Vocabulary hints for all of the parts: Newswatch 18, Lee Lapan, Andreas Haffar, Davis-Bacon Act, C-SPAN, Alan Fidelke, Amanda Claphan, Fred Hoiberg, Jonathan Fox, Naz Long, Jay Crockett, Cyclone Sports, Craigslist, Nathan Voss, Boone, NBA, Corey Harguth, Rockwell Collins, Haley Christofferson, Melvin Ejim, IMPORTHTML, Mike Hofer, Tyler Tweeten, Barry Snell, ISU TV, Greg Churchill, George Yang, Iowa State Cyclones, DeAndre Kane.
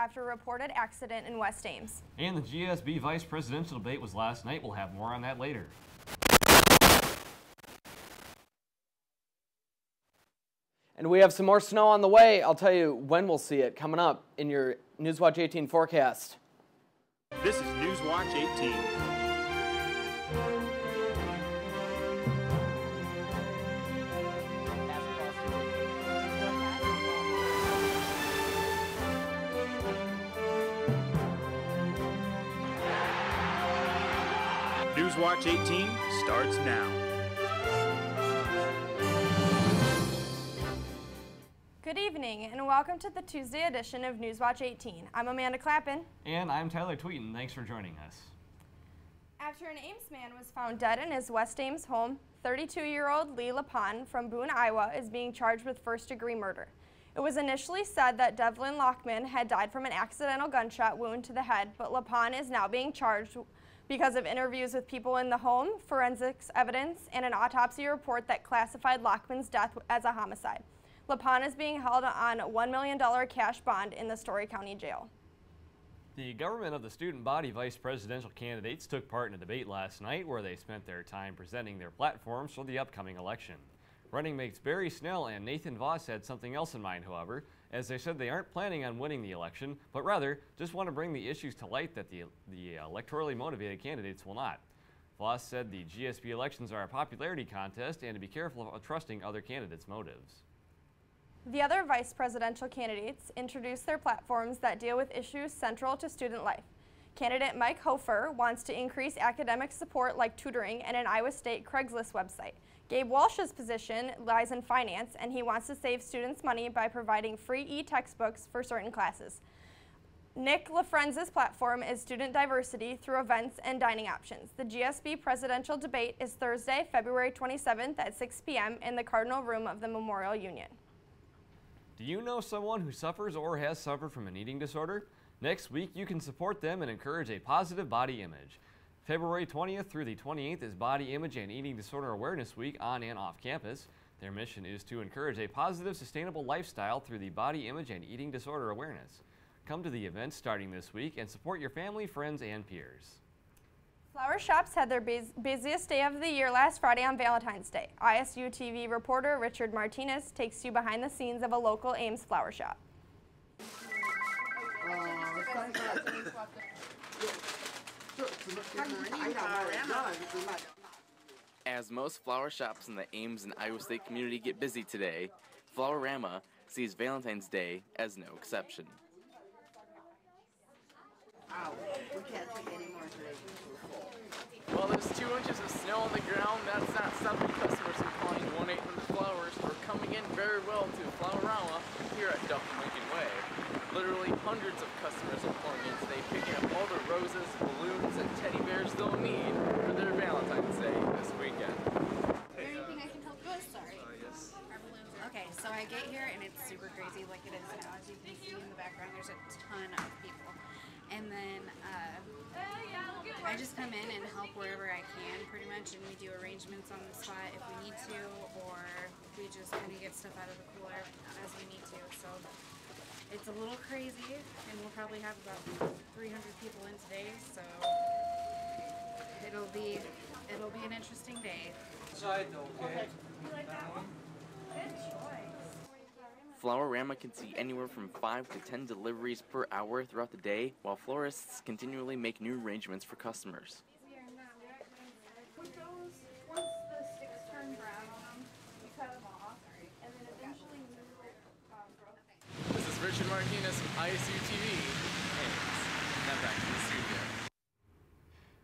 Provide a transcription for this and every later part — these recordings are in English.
after a reported accident in West Ames. And the GSB vice presidential debate was last night. We'll have more on that later. And we have some more snow on the way. I'll tell you when we'll see it coming up in your Newswatch 18 forecast. This is Newswatch 18. Newswatch 18 starts now. Good evening and welcome to the Tuesday edition of Newswatch 18. I'm Amanda Claphan. And I'm Tyler Tweeten. Thanks for joining us. After an Ames man was found dead in his West Ames home, 32-year-old Lee Lapan from Boone, Iowa is being charged with first-degree murder. It was initially said that Devlin Lachman had died from an accidental gunshot wound to the head, but Lapan is now being charged because of interviews with people in the home, forensics evidence, and an autopsy report that classified Lachman's death as a homicide. Lapan is being held on a $1 million cash bond in the Story County Jail. The government of the student body vice presidential candidates took part in a debate last night where they spent their time presenting their platforms for the upcoming election. Running mates Barry Snell and Nathan Voss had something else in mind, however, as they said they aren't planning on winning the election, but rather just want to bring the issues to light that the electorally motivated candidates will not. Voss said the GSB elections are a popularity contest and to be careful of trusting other candidates' motives. The other vice presidential candidates introduced their platforms that deal with issues central to student life. Candidate Mike Hofer wants to increase academic support like tutoring and an Iowa State Craigslist website. Gabe Walsh's position lies in finance, and he wants to save students money by providing free e-textbooks for certain classes. Nick LaFrenza's platform is student diversity through events and dining options. The GSB presidential debate is Thursday, February 27th at 6 p.m. in the Cardinal Room of the Memorial Union. Do you know someone who suffers or has suffered from an eating disorder? Next week, you can support them and encourage a positive body image. February 20th through the 28th is Body Image and Eating Disorder Awareness Week on and off campus. Their mission is to encourage a positive, sustainable lifestyle through the body image and eating disorder awareness. Come to the event starting this week and support your family, friends, and peers. Flower shops had their busiest day of the year last Friday on Valentine's Day. ISU TV reporter Richard Martinez takes you behind the scenes of a local Ames flower shop. As most flower shops in the Ames and Iowa State community get busy today, Flowerama sees Valentine's Day as no exception. Ow, we can't see any more today. Well, there's 2 inches of snow on the ground. That's not stopping customers from buying 1-800 flowers or coming in very well to Flowerama here at Duff and Lincoln Way. Literally hundreds of customers are pouring in today, picking up all the roses, balloons, and teddy bears they'll need for their Valentine's Day this weekend. Is there anything I can help you with? Sorry. Yes. Okay, so I get here and it's super crazy like it is now. As you can see in the background, there's a ton of people. And then I just come in and help wherever I can, pretty much, and we do arrangements on the spot if we need to, or we just kind of get stuff out of the cooler as we need to. So it's a little crazy, and we'll probably have about 300 people in today, so it'll be an interesting day. Okay. You like that one? Good choice. Flowerama can see anywhere from 5 to 10 deliveries per hour throughout the day, while florists continually make new arrangements for customers. This is Richard Martinez from ISU TV, and now back to the studio.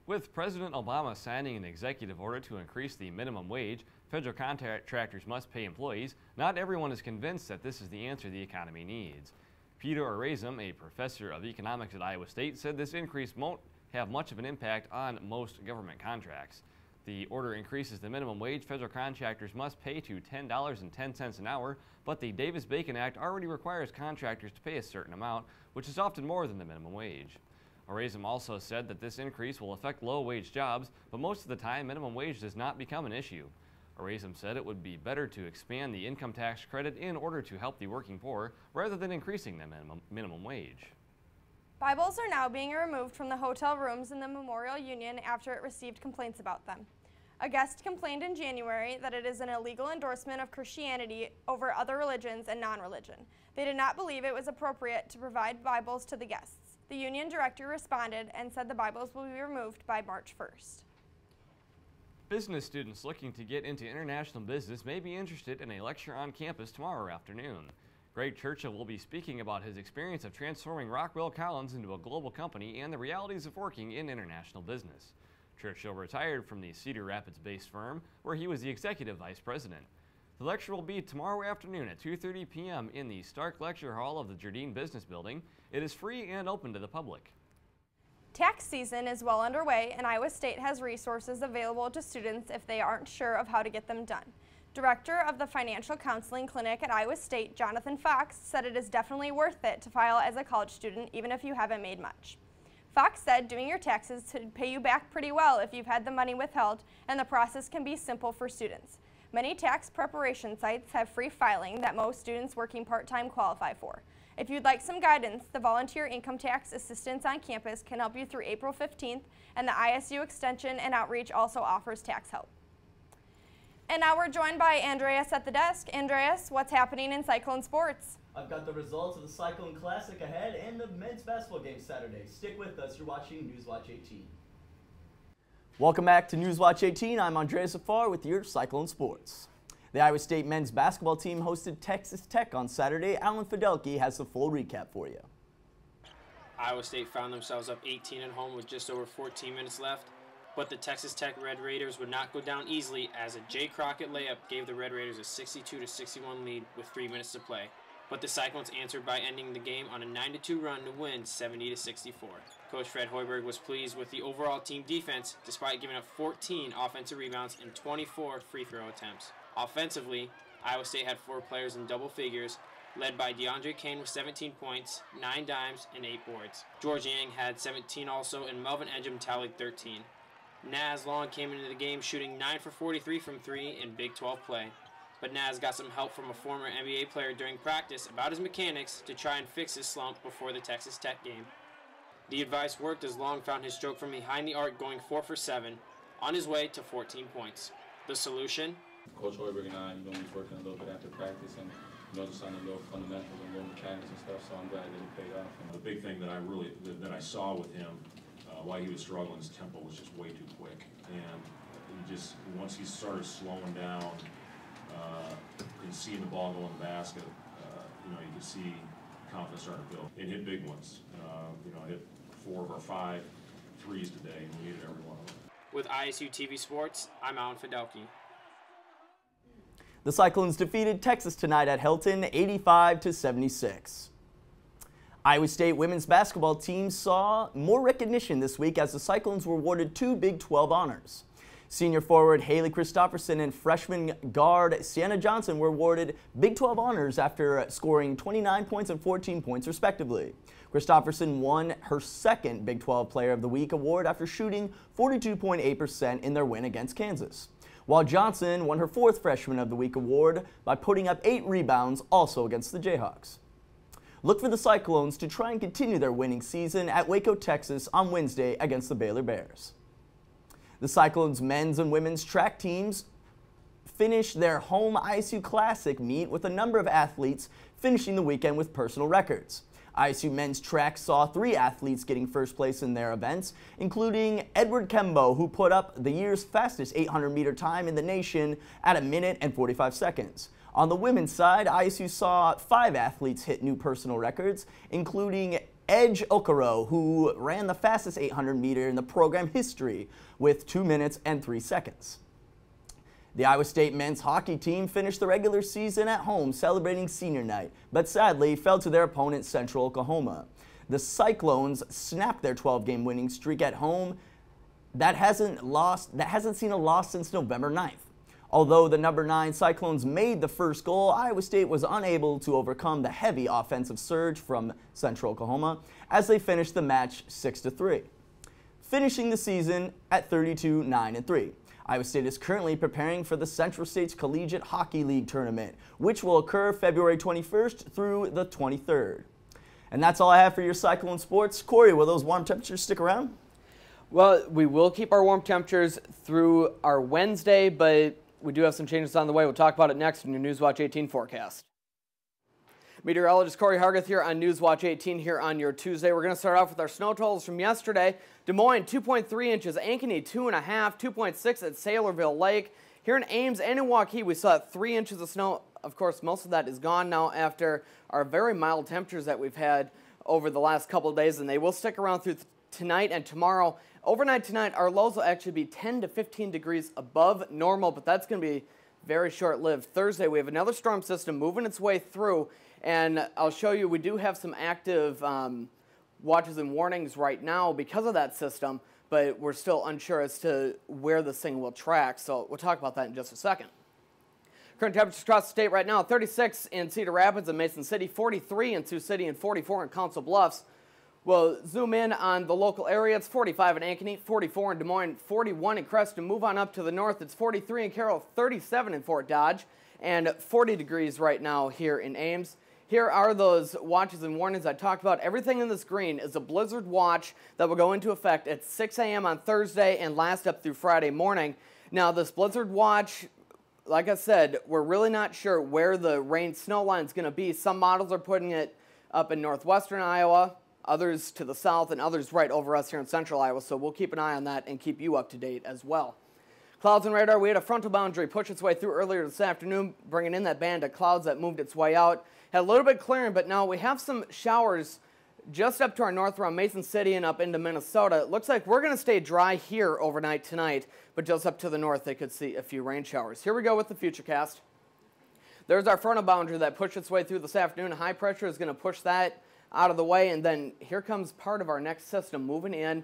With President Obama signing an executive order to increase the minimum wage, federal contractors must pay employees. Not everyone is convinced that this is the answer the economy needs. Peter Orazem, a professor of economics at Iowa State, said this increase won't have much of an impact on most government contracts. The order increases the minimum wage federal contractors must pay to $10.10 an hour, but the Davis-Bacon Act already requires contractors to pay a certain amount, which is often more than the minimum wage. Orazem also said that this increase will affect low-wage jobs, but most of the time minimum wage does not become an issue. Orazem said it would be better to expand the income tax credit in order to help the working poor rather than increasing the minimum wage. Bibles are now being removed from the hotel rooms in the Memorial Union after it received complaints about them. A guest complained in January that it is an illegal endorsement of Christianity over other religions and non-religion. They did not believe it was appropriate to provide Bibles to the guests. The union director responded and said the Bibles will be removed by March 1st. Business students looking to get into international business may be interested in a lecture on campus tomorrow afternoon. Greg Churchill will be speaking about his experience of transforming Rockwell Collins into a global company and the realities of working in international business. Churchill retired from the Cedar Rapids-based firm, where he was the executive vice president. The lecture will be tomorrow afternoon at 2:30 p.m. in the Stark Lecture Hall of the Jardine Business Building. It is free and open to the public. Tax season is well underway, and Iowa State has resources available to students if they aren't sure of how to get them done. Director of the Financial Counseling Clinic at Iowa State, Jonathan Fox, said it is definitely worth it to file as a college student even if you haven't made much. Fox said doing your taxes should pay you back pretty well if you've had the money withheld, and the process can be simple for students. Many tax preparation sites have free filing that most students working part-time qualify for. If you'd like some guidance, the Volunteer Income Tax Assistance on Campus can help you through April 15th, and the ISU Extension and Outreach also offers tax help. And now we're joined by Andreas at the desk. Andreas, what's happening in Cyclone Sports? I've got the results of the Cyclone Classic ahead and the men's basketball game Saturday. Stick with us. You're watching Newswatch 18. Welcome back to Newswatch 18. I'm Andreas Haffar with your Cyclone Sports. The Iowa State men's basketball team hosted Texas Tech on Saturday. Alan Fidelke has the full recap for you. Iowa State found themselves up 18 at home with just over 14 minutes left. But the Texas Tech Red Raiders would not go down easily, as a Jay Crockett layup gave the Red Raiders a 62-61 lead with 3 minutes to play. But the Cyclones answered by ending the game on a 9-2 run to win 70-64. Coach Fred Hoiberg was pleased with the overall team defense, despite giving up 14 offensive rebounds and 24 free throw attempts. Offensively, Iowa State had 4 players in double figures, led by DeAndre Kane with 17 points, 9 dimes, and 8 boards. George Yang had 17 also, and Melvin Ejim tallied 13. Naz Long came into the game shooting 9 for 43 from 3 in Big 12 play. But Naz got some help from a former NBA player during practice about his mechanics to try and fix his slump before the Texas Tech game. The advice worked, as Long found his stroke from behind the arc going 4 for 7 on his way to 14 points. The solution? Coach Hoiberg and I, he's working a little bit after practice, and just on the little fundamentals and little mechanics and stuff, so I'm glad that it paid off. And the big thing that I saw with him, why he was struggling, his tempo was just way too quick, and once he started slowing down and seeing the ball go in the basket, you could see confidence starting to build. It hit big ones, hit 4 of our 5 threes today, and we needed every one of them. With ISU TV Sports, I'm Alan Fidelke. The Cyclones defeated Texas tonight at Helton, 85-76. Iowa State women's basketball team saw more recognition this week as the Cyclones were awarded 2 Big 12 honors. Senior forward Haley Christofferson and freshman guard Sienna Johnson were awarded Big 12 honors after scoring 29 points and 14 points respectively. Christofferson won her 2nd Big 12 Player of the Week award after shooting 42.8% in their win against Kansas, while Johnson won her 4th Freshman of the Week award by putting up 8 rebounds, also against the Jayhawks. Look for the Cyclones to try and continue their winning season at Waco, Texas on Wednesday against the Baylor Bears. The Cyclones men's and women's track teams finished their home ISU Classic meet with a number of athletes finishing the weekend with personal records. ISU men's track saw 3 athletes getting first place in their events, including Edward Kembo, who put up the year's fastest 800-meter time in the nation at 1 minute and 45 seconds. On the women's side, ISU saw 5 athletes hit new personal records, including Edge Okoro, who ran the fastest 800-meter in the program history with 2 minutes and 3 seconds. The Iowa State men's hockey team finished the regular season at home celebrating senior night, but sadly fell to their opponent, Central Oklahoma. The Cyclones snapped their 12-game winning streak at home that hasn't seen a loss since November 9th. Although the number 9 Cyclones made the first goal, Iowa State was unable to overcome the heavy offensive surge from Central Oklahoma as they finished the match 6-3, finishing the season at 32-9-3. Iowa State is currently preparing for the Central States Collegiate Hockey League Tournament, which will occur February 21st through the 23rd. And that's all I have for your Cyclone Sports. Corey, will those warm temperatures stick around? Well, we will keep our warm temperatures through our Wednesday, but we do have some changes on the way. We'll talk about it next in your Newswatch 18 forecast. Meteorologist Corey Harguth here on Newswatch 18 here on your Tuesday. We're going to start off with our snow totals from yesterday. Des Moines, 2.3 inches. Ankeny, 2.5. 2.6 at Sailorville Lake. Here in Ames and in Waukee, we saw 3 inches of snow. Of course, most of that is gone now after our very mild temperatures that we've had over the last couple of days, and they will stick around through tonight and tomorrow. Overnight tonight, our lows will actually be 10 to 15 degrees above normal, but that's going to be very short-lived. Thursday, we have another storm system moving its way through, and I'll show you we do have some active watches and warnings right now because of that system, but we're still unsure as to where this thing will track, so we'll talk about that in just a second. Current temperatures across the state right now, 36 in Cedar Rapids and Mason City, 43 in Sioux City, and 44 in Council Bluffs. We'll zoom in on the local area. It's 45 in Ankeny, 44 in Des Moines, 41 in Creston. Move on up to the north. It's 43 in Carroll, 37 in Fort Dodge, and 40 degrees right now here in Ames. Here are those watches and warnings I talked about. Everything in this green is a blizzard watch that will go into effect at 6 a.m. on Thursday and last up through Friday morning. Now, this blizzard watch, like I said, we're really not sure where the rain-snow line is going to be. Some models are putting it up in northwestern Iowa, others to the south, and others right over us here in central Iowa, so we'll keep an eye on that and keep you up to date as well. Clouds and radar, we had a frontal boundary push its way through earlier this afternoon, bringing in that band of clouds that moved its way out. Had a little bit clearing, but now we have some showers just up to our north around Mason City and up into Minnesota. It looks like we're going to stay dry here overnight tonight, but just up to the north they could see a few rain showers. Here we go with the Futurecast. There's our frontal boundary that pushed its way through this afternoon. High pressure is going to push that out of the way, and then here comes part of our next system moving in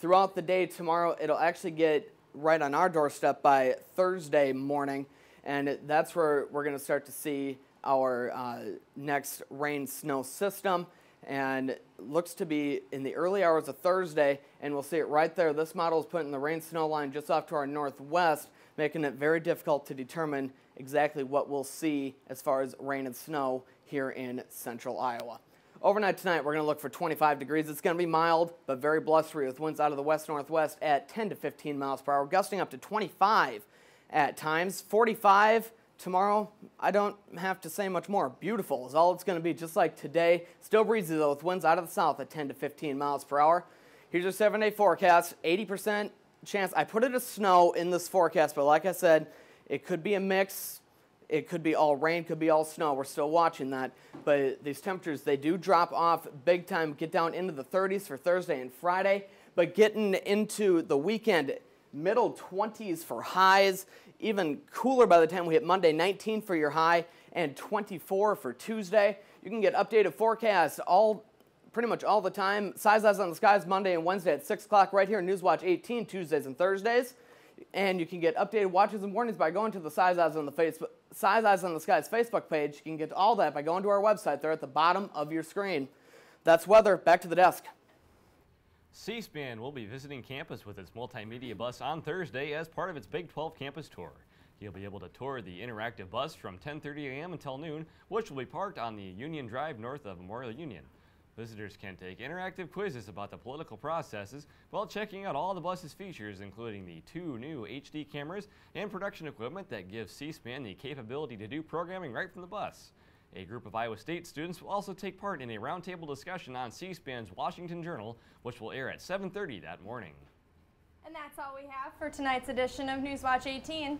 throughout the day tomorrow. It'll actually get right on our doorstep by Thursday morning, and that's where we're going to start to see our next rain snow system, and it looks to be in the early hours of Thursday, and we'll see it right there. This model is putting the rain snow line just off to our northwest, making it very difficult to determine exactly what we'll see as far as rain and snow here in central Iowa. Overnight tonight, we're going to look for 25 degrees. It's going to be mild, but very blustery with winds out of the west-northwest at 10 to 15 miles per hour, gusting up to 25 at times. 45 tomorrow, I don't have to say much more. Beautiful is all it's going to be, just like today. Still breezy, though, with winds out of the south at 10 to 15 miles per hour. Here's your 7-day forecast, 80% chance. I put it as snow in this forecast, but like I said, it could be a mix. It could be all rain, could be all snow. We're still watching that. But these temperatures, they do drop off big time, get down into the 30s for Thursday and Friday. But getting into the weekend, middle 20s for highs, even cooler by the time we hit Monday, 19 for your high and 24 for Tuesday. You can get updated forecasts pretty much all the time. Size Eyes on the Skies Monday and Wednesday at 6 o'clock right here in Newswatch 18, Tuesdays and Thursdays. And you can get updated watches and warnings by going to the Size Eyes on the Skies Facebook page. You can get all that by going to our website. They're at the bottom of your screen. That's weather. Back to the desk. C-SPAN will be visiting campus with its multimedia bus on Thursday as part of its Big 12 campus tour. You'll be able to tour the interactive bus from 10:30 a.m. until noon, which will be parked on the Union Drive north of Memorial Union. Visitors can take interactive quizzes about the political processes while checking out all the bus's features, including the 2 new HD cameras and production equipment that gives C-SPAN the capability to do programming right from the bus. A group of Iowa State students will also take part in a roundtable discussion on C-SPAN's Washington Journal, which will air at 7:30 that morning. And that's all we have for tonight's edition of Newswatch 18.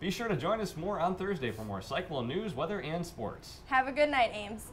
Be sure to join us more on Thursday for more Cyclone news, weather, and sports. Have a good night, Ames.